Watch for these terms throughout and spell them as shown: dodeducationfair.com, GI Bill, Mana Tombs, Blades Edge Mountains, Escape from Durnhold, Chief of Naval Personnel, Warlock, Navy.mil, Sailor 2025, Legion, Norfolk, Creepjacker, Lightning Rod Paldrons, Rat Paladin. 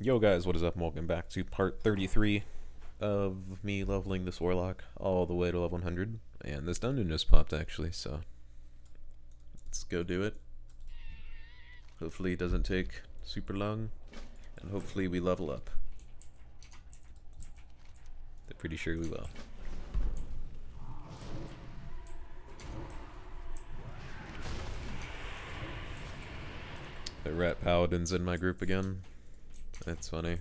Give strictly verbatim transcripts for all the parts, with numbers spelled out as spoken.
Yo guys, what is up? Welcome back to part thirty-three of me leveling this Warlock all the way to level one hundred. And this dungeon just popped actually, so let's go do it. Hopefully it doesn't take super long, and hopefully we level up. I'm pretty sure we will. The Rat Paladin's in my group again. That's funny.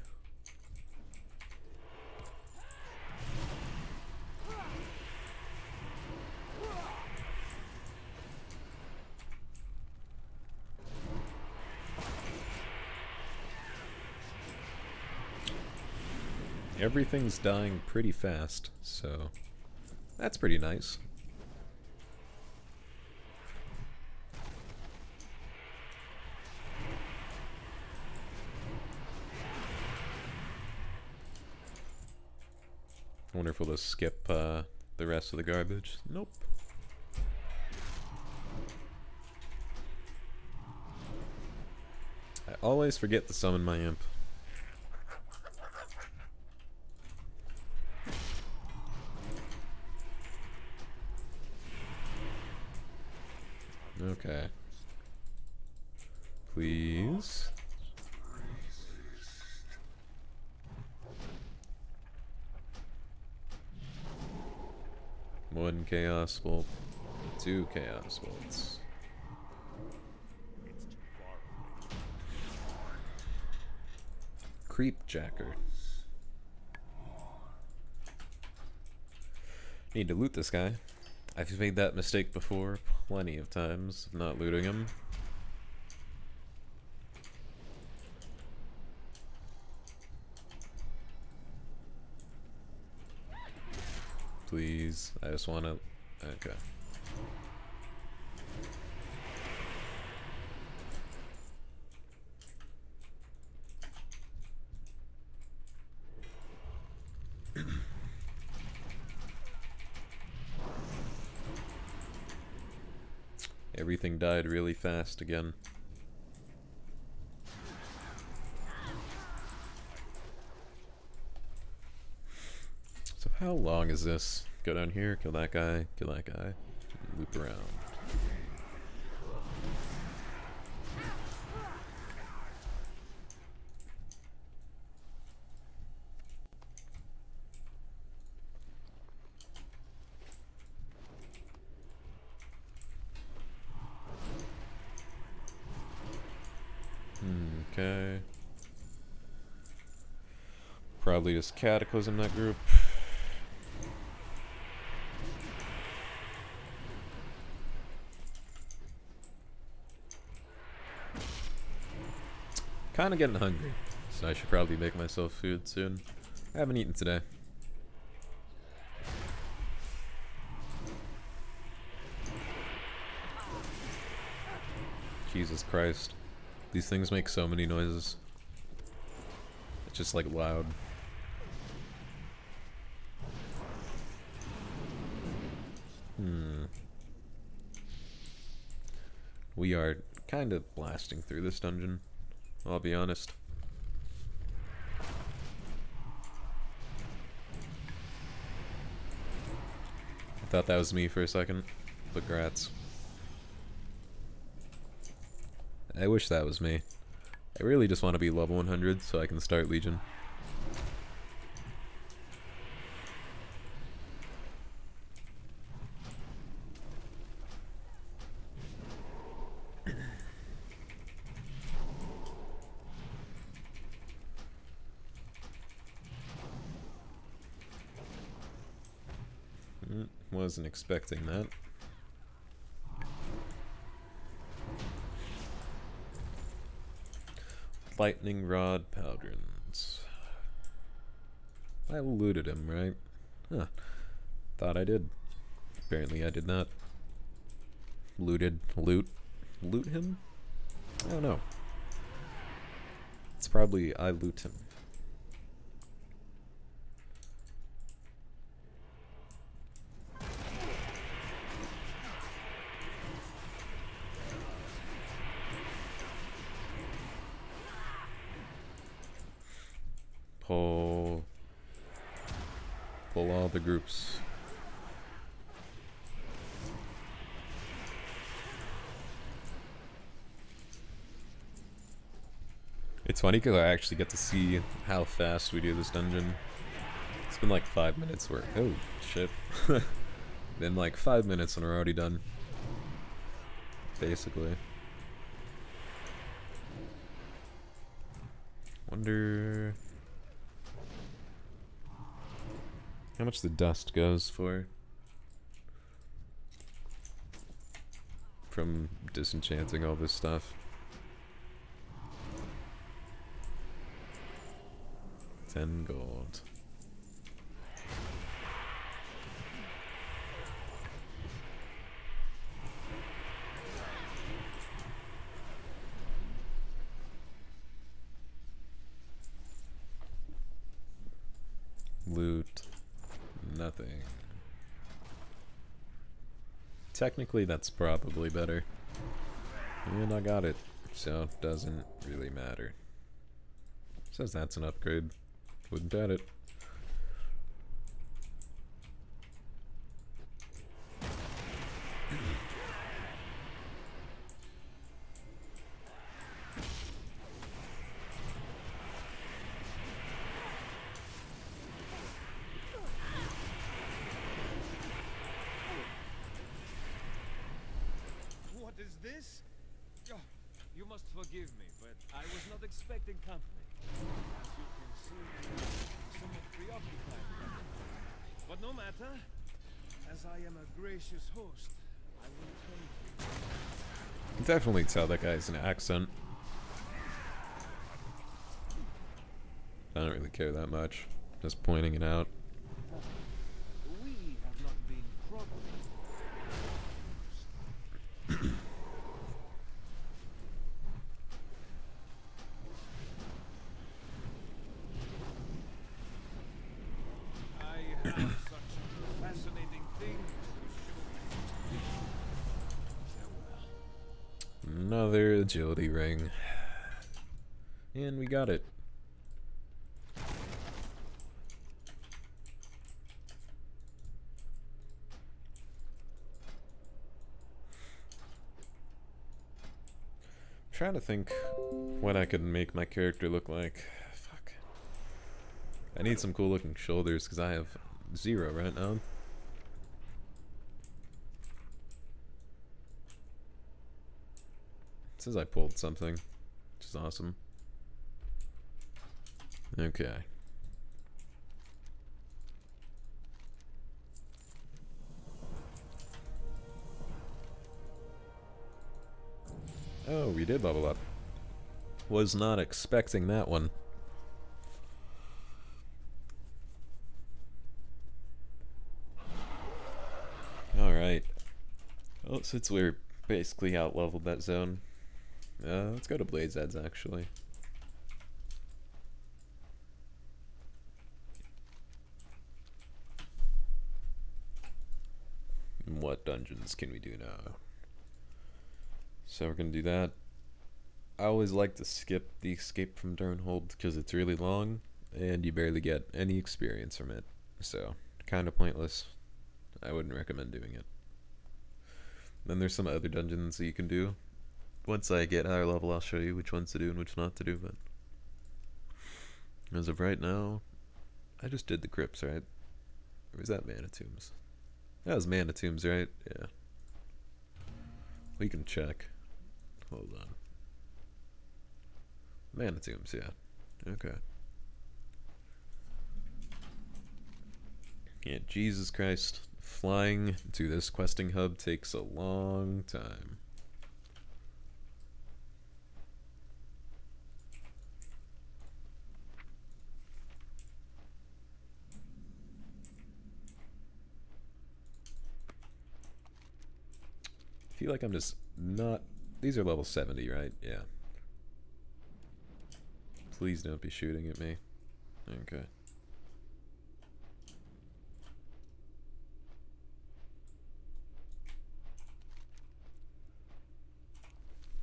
Everything's dying pretty fast, so that's pretty nice. I wonder if we'll just skip uh, the rest of the garbage. Nope. I always forget to summon my imp. Okay. Please. One chaos bolt, two chaos bolts. Creepjacker. Need to loot this guy. I've made that mistake before plenty of times, not looting him. Please, I just want to... okay. Everything died really fast again. How long is this? Go down here, kill that guy, kill that guy, and loop around. Okay. Probably just cataclysm that group. Kinda getting hungry, so I should probably make myself food soon. I haven't eaten today. Jesus Christ. These things make so many noises. It's just like loud. Hmm. We are kind of blasting through this dungeon, I'll be honest. I thought that was me for a second, but grats. I wish that was me. I really just want to be level one hundred so I can start Legion. Wasn't expecting that. Lightning Rod Paldrons. I looted him, right? Huh. Thought I did. Apparently I did not. Looted. Loot. Loot him? I don't know. It's probably I loot him. pull pull all the groups. It's funny because I actually get to see how fast we do this dungeon. It's been like five minutes where, oh shit. Been like five minutes and we're already done. Basically. Wonder how much the dust goes for from disenchanting all this stuff. Ten gold. Loot. Nothing. Technically, that's probably better. And I got it, so it doesn't really matter. It says that's an upgrade. Wouldn't doubt it. What is this? Oh, you must forgive me, but I was not expecting company. As you can see, I'm somewhat preoccupied. But no matter, as I am a gracious host, I will thank you. You can definitely tell that guy's an accent. I don't really care that much. Just pointing it out. We have not been properly. Another agility ring. And we got it. I'm trying to think what I could make my character look like. Fuck. I need some cool looking shoulders because I have zero right now. Says I pulled something, which is awesome. Okay. Oh, we did level up. Was not expecting that one. Alright. Well, since we're basically out-leveled that zone, Uh, let's go to Blades Edge, actually. What dungeons can we do now? So we're gonna do that. I always like to skip the Escape from Durnhold because it's really long and you barely get any experience from it. So, kinda pointless. I wouldn't recommend doing it. Then there's some other dungeons that you can do. Once I get higher level, I'll show you which ones to do and which not to do, but as of right now, I just did the crypts, right? Or was that Mana Tombs? That was Mana Tombs, right? Yeah. We can check. Hold on. Mana Tombs, yeah. Okay. Yeah, Jesus Christ. Flying to this questing hub takes a long time. I feel like I'm just not... These are level seventy, right? Yeah. Please don't be shooting at me. Okay.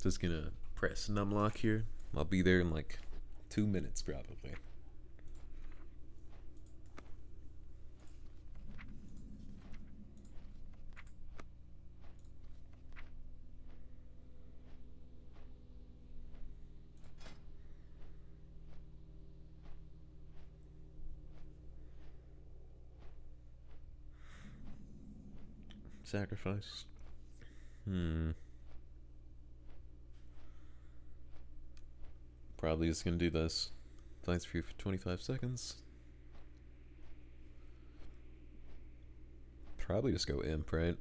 Just gonna press numlock here. I'll be there in like two minutes, probably. sacrifice. Hmm. Probably just gonna do this. Thanks for you for twenty-five seconds. Probably just go imp, right?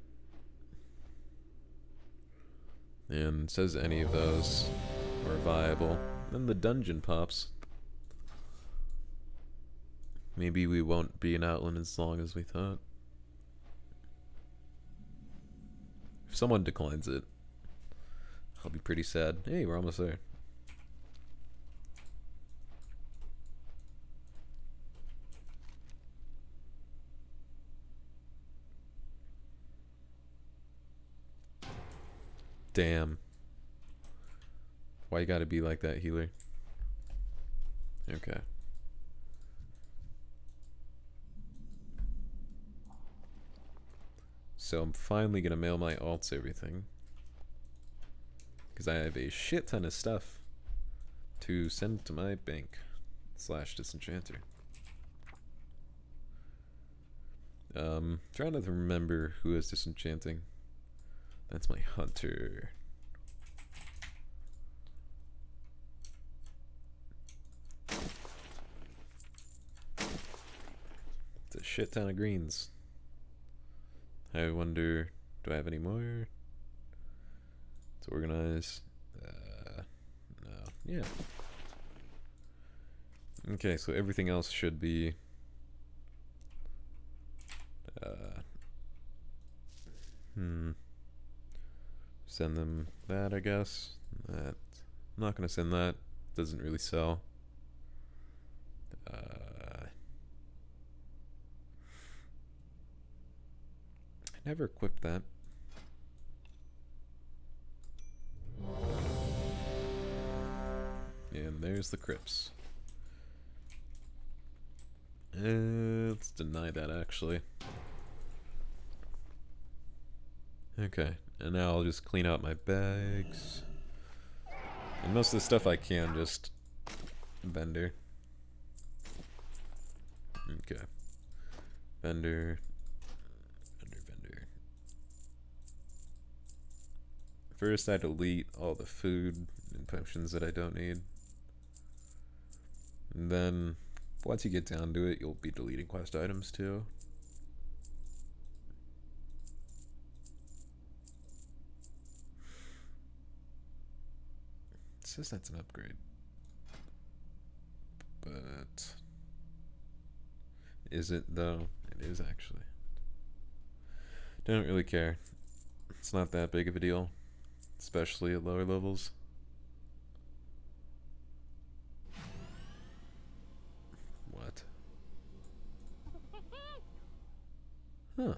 And says any of those are viable. Then the dungeon pops. Maybe we won't be in Outland as long as we thought. If someone declines it, I'll be pretty sad. Hey, we're almost there. Damn. Why you gotta be like that, healer? Okay. So I'm finally gonna mail my alts everything. Because I have a shit ton of stuff to send to my bank slash disenchanter. Um, trying to remember who is disenchanting. That's my hunter. It's a shit ton of greens. I wonder, do I have any more? Let's organize. Uh, no. Yeah. Okay, so everything else should be... Uh, hmm. Send them that, I guess. That. I'm not going to send that. Doesn't really sell. Uh, I never equipped that. And there's the crypts. Uh, let's deny that, actually. Okay. And now I'll just clean out my bags. And most of the stuff I can just vendor. Okay. Vendor. Vendor, vendor. First, I delete all the food and potions that I don't need. And then, once you get down to it, you'll be deleting quest items too. It says that's an upgrade, but is it though? It is actually. Don't really care. It's not that big of a deal, especially at lower levels. What? Huh.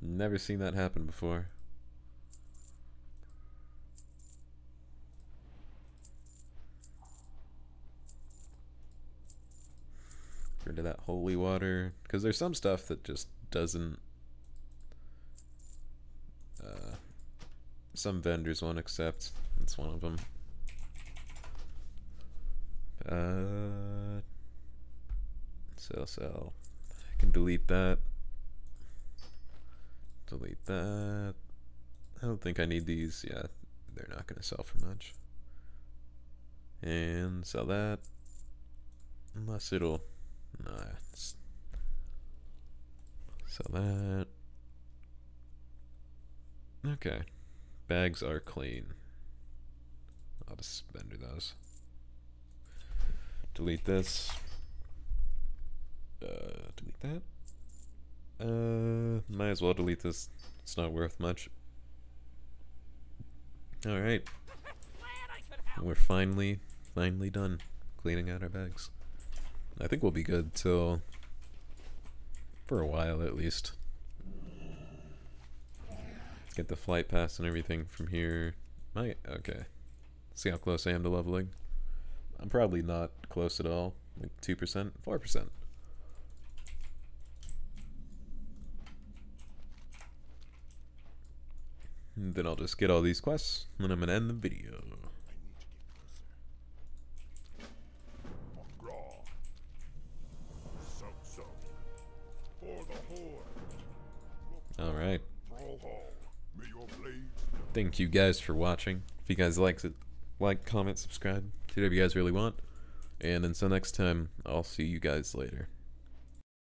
Never seen that happen before. Rid of that holy water, because there's some stuff that just doesn't. Uh, some vendors won't accept. That's one of them. Uh, so so, I can delete that. Delete that. I don't think I need these. Yeah, they're not gonna sell for much. And sell that, unless it'll. Nice. So that. Okay. Bags are clean. I'll just vendor those. Delete this. Uh, delete that. Uh, might as well delete this. It's not worth much. Alright. We're finally, finally done cleaning out our bags. I think we'll be good till for a while at least. Let's get the flight pass and everything from here. My okay. See how close I am to leveling. I'm probably not close at all. Like two percent, four percent. Then I'll just get all these quests and I'm gonna end the video. Alright. Thank you guys for watching. If you guys liked it, like, comment, subscribe, do whatever you guys really want. And until next time, I'll see you guys later.